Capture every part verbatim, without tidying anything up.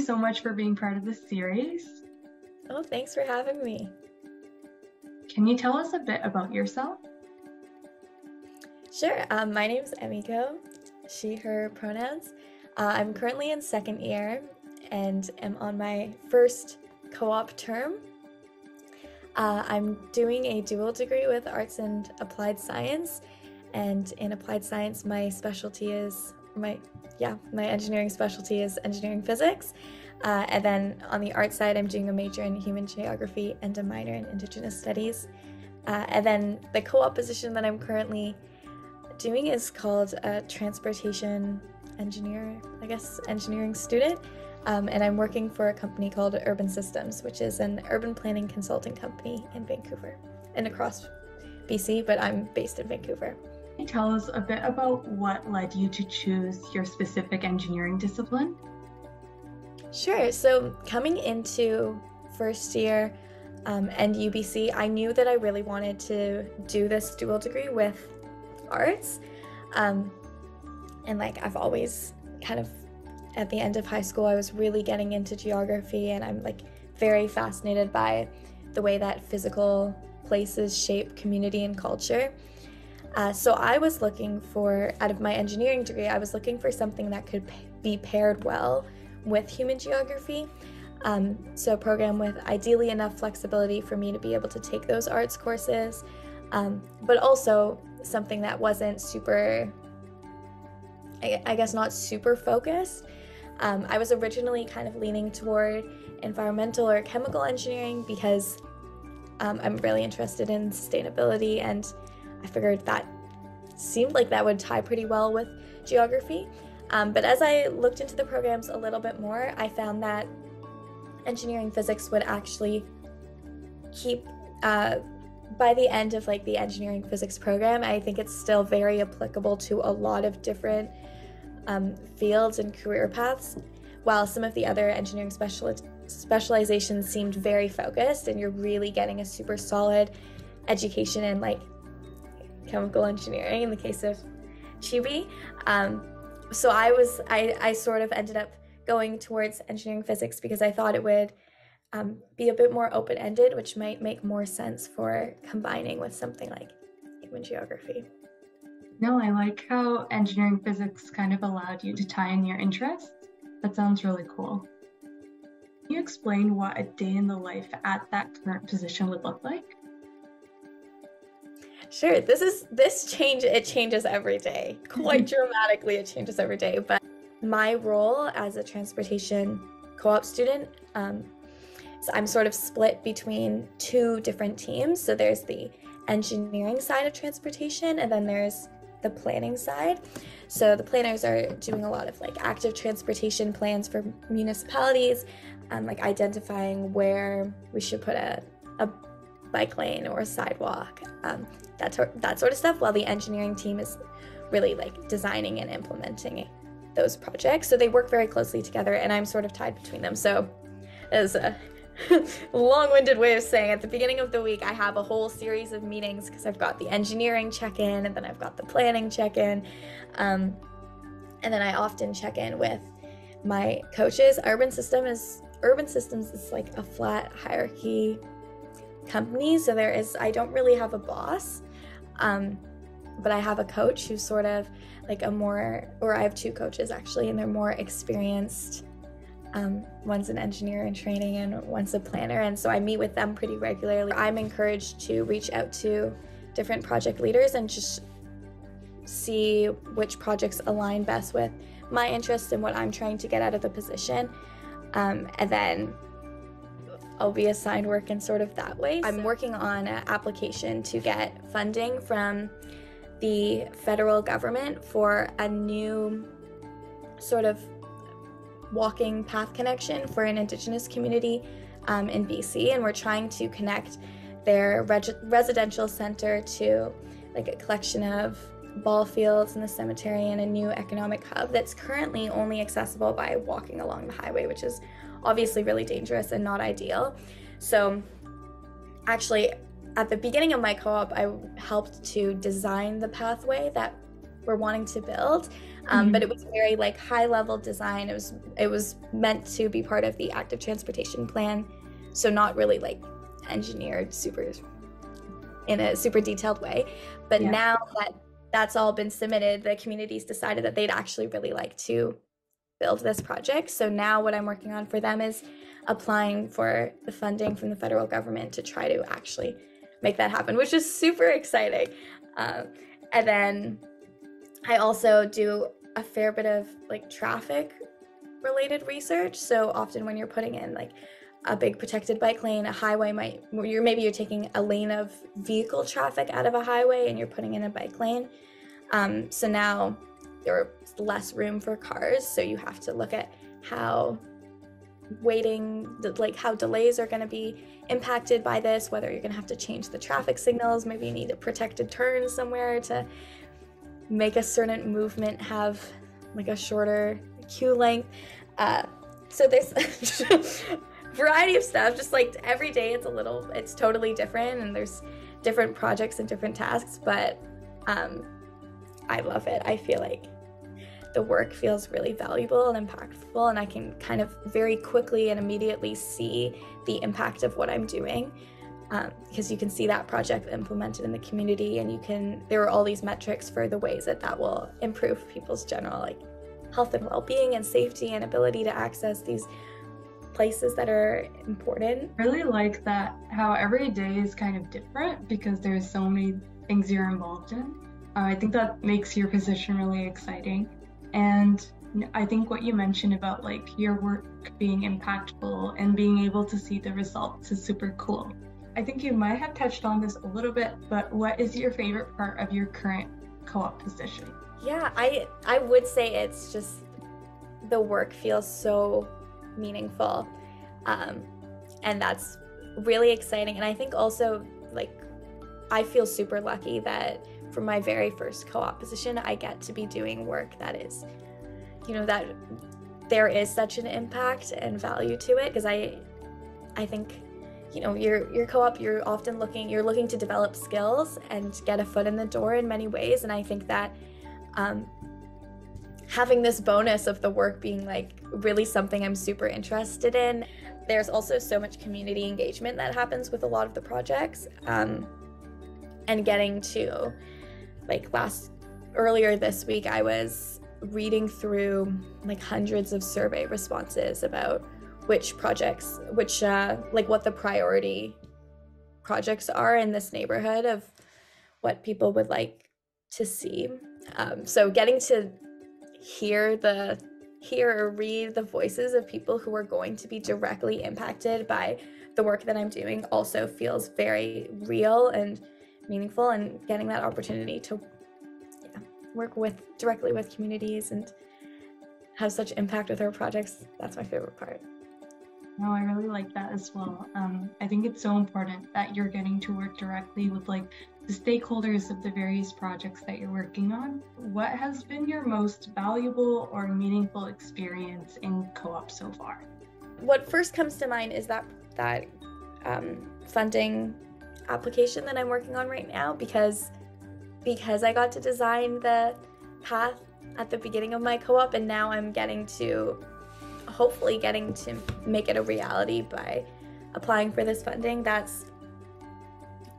you so much for being part of this series. Oh, thanks for having me. Can you tell us a bit about yourself? Sure. Um, my name's Emiko, she, her pronouns. Uh, I'm currently in second year and am on my first co-op term. Uh, I'm doing a dual degree with Arts and Applied Science, and in Applied Science my specialty is, my yeah, my engineering specialty is Engineering Physics, uh, and then on the art side I'm doing a major in Human Geography and a minor in Indigenous Studies, uh, and then the co-op position that I'm currently doing is called a Transportation Engineer, I guess, Engineering Student. Um, and I'm working for a company called Urban Systems, which is an urban planning consulting company in Vancouver and across B C, but I'm based in Vancouver. Can you tell us a bit about what led you to choose your specific engineering discipline? Sure. So coming into first year um, and U B C, I knew that I really wanted to do this dual degree with arts. Um, and like I've always kind of at the end of high school, I was really getting into geography, and I'm like very fascinated by the way that physical places shape community and culture. Uh, so I was looking for, out of my engineering degree, I was looking for something that could be paired well with human geography. Um, so a program with ideally enough flexibility for me to be able to take those arts courses, um, but also something that wasn't super, I, I guess not super focused. Um, I was originally kind of leaning toward environmental or chemical engineering because um, I'm really interested in sustainability, and I figured that seemed like that would tie pretty well with geography. Um, but as I looked into the programs a little bit more, I found that engineering physics would actually keep, uh, by the end of like the engineering physics program, I think it's still very applicable to a lot of different Um, fields and career paths, while some of the other engineering special specializations seemed very focused, and you're really getting a super solid education in like chemical engineering in the case of Chibi. Um, so I was I, I sort of ended up going towards engineering physics because I thought it would um, be a bit more open-ended, which might make more sense for combining with something like human geography. No, I like how engineering physics kind of allowed you to tie in your interests. That sounds really cool. Can you explain what a day in the life at that current position would look like? Sure, this is this change, it changes every day. Quite dramatically, it changes every day. But my role as a transportation co-op student, um, so I'm sort of split between two different teams. So there's the engineering side of transportation, and then there's the planning side. So the planners are doing a lot of like active transportation plans for municipalities, um, like identifying where we should put a, a bike lane or a sidewalk, um, that, that sort of stuff, while the engineering team is really like designing and implementing those projects. So they work very closely together, and I'm sort of tied between them. So as a long-winded way of saying, at the beginning of the week I have a whole series of meetings because I've got the engineering check-in, and then I've got the planning check-in, um, and then I often check in with my coaches. Urban System is Urban Systems is like a flat hierarchy company, so there is I don't really have a boss, um, but I have a coach who's sort of like a more or I have two coaches actually, and they're more experienced. Um, one's an engineer in training and one's a planner, and so I meet with them pretty regularly. I'm encouraged to reach out to different project leaders and just see which projects align best with my interests and what I'm trying to get out of the position, um, and then I'll be assigned work in sort of that way. So I'm working on an application to get funding from the federal government for a new sort of walking path connection for an Indigenous community um, in B C, and we're trying to connect their reg- residential center to like a collection of ball fields and the cemetery and a new economic hub that's currently only accessible by walking along the highway, which is obviously really dangerous and not ideal. So actually at the beginning of my co-op I helped to design the pathway that were wanting to build. Um, mm-hmm. But it was very like high level design. It was, it was meant to be part of the active transportation plan. So not really like engineered super in a super detailed way. But yeah. now that that's all been submitted, the communities decided that they'd actually really like to build this project. So now what I'm working on for them is applying for the funding from the federal government to try to actually make that happen, which is super exciting. Um, and then I also do a fair bit of like traffic related research. So often when you're putting in like a big protected bike lane, a highway might, you're, maybe you're taking a lane of vehicle traffic out of a highway and you're putting in a bike lane. Um, so now there's less room for cars. So you have to look at how waiting, like how delays are going to be impacted by this, whether you're going to have to change the traffic signals. Maybe you need a protected turn somewhere to make a certain movement have like a shorter queue length. Uh, so there's a variety of stuff, just like every day it's a little, it's totally different and there's different projects and different tasks, but um, I love it. I feel like the work feels really valuable and impactful, and I can kind of very quickly and immediately see the impact of what I'm doing, um, because you can see that project implemented in the community, and you can, there are all these metrics for the ways that that will improve people's general like health and well-being and safety and ability to access these places that are important. I really like that how every day is kind of different because there's so many things you're involved in. Uh, I think that makes your position really exciting. And I think what you mentioned about like your work being impactful and being able to see the results is super cool. I think you might have touched on this a little bit, but what is your favorite part of your current co-op position? Yeah, I, I would say it's just the work feels so meaningful. Um, and that's really exciting. And I think also like I feel super lucky that for my very first co-op position, I get to be doing work that is, you know, that there is such an impact and value to it. Because I, I think, you know, your your co-op, you're often looking, you're looking to develop skills and get a foot in the door in many ways. And I think that um, having this bonus of the work being like really something I'm super interested in. There's also so much community engagement that happens with a lot of the projects, um, and getting to. Like last, earlier this week, I was reading through like hundreds of survey responses about which projects, which uh, like what the priority projects are in this neighborhood of what people would like to see. Um, so getting to hear the, hear or read the voices of people who are going to be directly impacted by the work that I'm doing also feels very real and meaningful, and getting that opportunity to yeah, work with directly with communities and have such impact with our projects, that's my favorite part. No, I really like that as well. Um, I think it's so important that you're getting to work directly with like the stakeholders of the various projects that you're working on. What has been your most valuable or meaningful experience in co-op so far? What first comes to mind is that, that um, funding application that I'm working on right now, because because I got to design the path at the beginning of my co-op, and now I'm getting to hopefully getting to make it a reality by applying for this funding. That's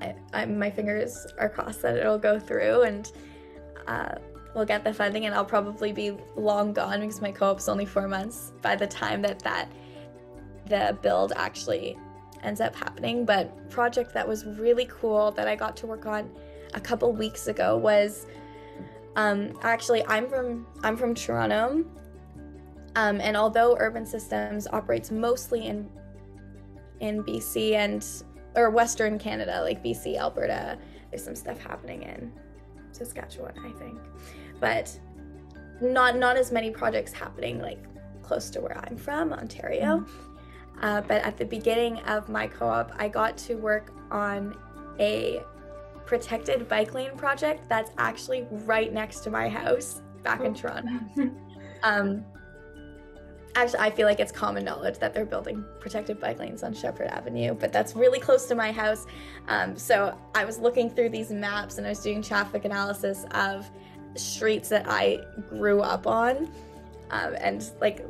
I, I'm my fingers are crossed that it'll go through and uh, we'll get the funding, and I'll probably be long gone because my co-op's only four months by the time that that the build actually ends up happening. But project that was really cool that I got to work on a couple weeks ago was um, actually I'm from I'm from Toronto, um, and although Urban Systems operates mostly in in B C and or Western Canada, like B C, Alberta, there's some stuff happening in Saskatchewan, I think, but not not as many projects happening like close to where I'm from, Ontario. Mm-hmm. Uh, but at the beginning of my co-op, I got to work on a protected bike lane project that's actually right next to my house back in Toronto. um, actually, I feel like it's common knowledge that they're building protected bike lanes on Shepherd Avenue, but that's really close to my house. Um, so I was looking through these maps and I was doing traffic analysis of streets that I grew up on. Um, and like,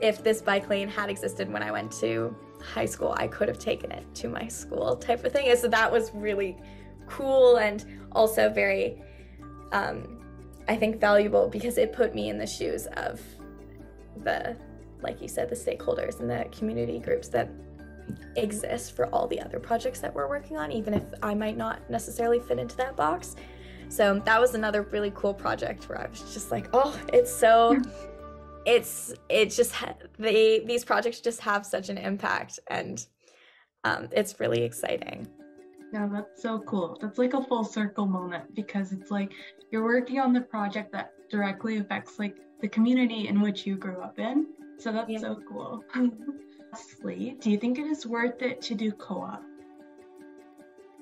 if this bike lane had existed when I went to high school, I could have taken it to my school type of thing. And so that was really cool and also very, um, I think, valuable, because it put me in the shoes of the, like you said, the stakeholders and the community groups that exist for all the other projects that we're working on, even if I might not necessarily fit into that box. So that was another really cool project where I was just like, oh, it's so, it's, it just, they, these projects just have such an impact, and um, it's really exciting. Yeah, that's so cool. That's like a full circle moment, because it's like you're working on the project that directly affects like the community in which you grew up in. So that's yeah. so cool. Lastly, do you think it is worth it to do co-op?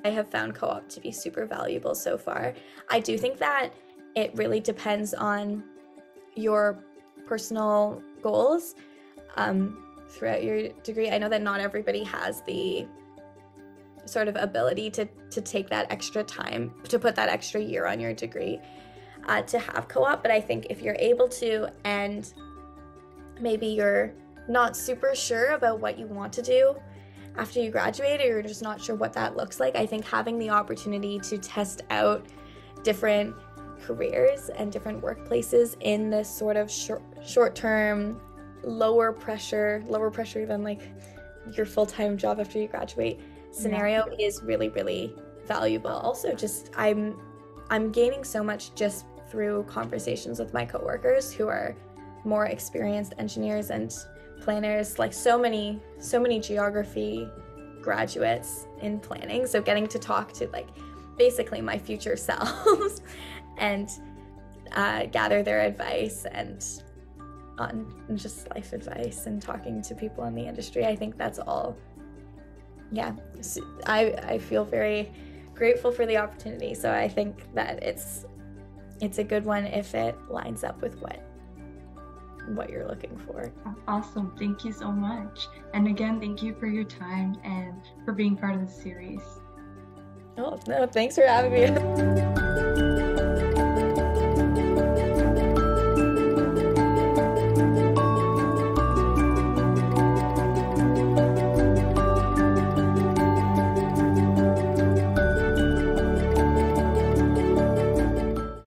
I have found co-op to be super valuable so far. I do think that it really depends on your personal goals um, throughout your degree. I know that not everybody has the sort of ability to, to take that extra time, to put that extra year on your degree uh, to have co-op, but I think if you're able to, and maybe you're not super sure about what you want to do after you graduate, or you're just not sure what that looks like, I think having the opportunity to test out different careers and different workplaces in this sort of short, short-term, lower pressure, lower pressure than like your full-time job after you graduate scenario yeah. is really, really valuable. Also, just I'm, I'm gaining so much just through conversations with my coworkers who are more experienced engineers and planners, like so many so many geography graduates in planning, so getting to talk to like basically my future selves and uh, gather their advice and on just life advice and talking to people in the industry, I think that's all yeah I, I feel very grateful for the opportunity, so I think that it's it's a good one if it lines up with what what you're looking for. Awesome. Thank you so much. And again, thank you for your time and for being part of the series. Oh, no, thanks for having me.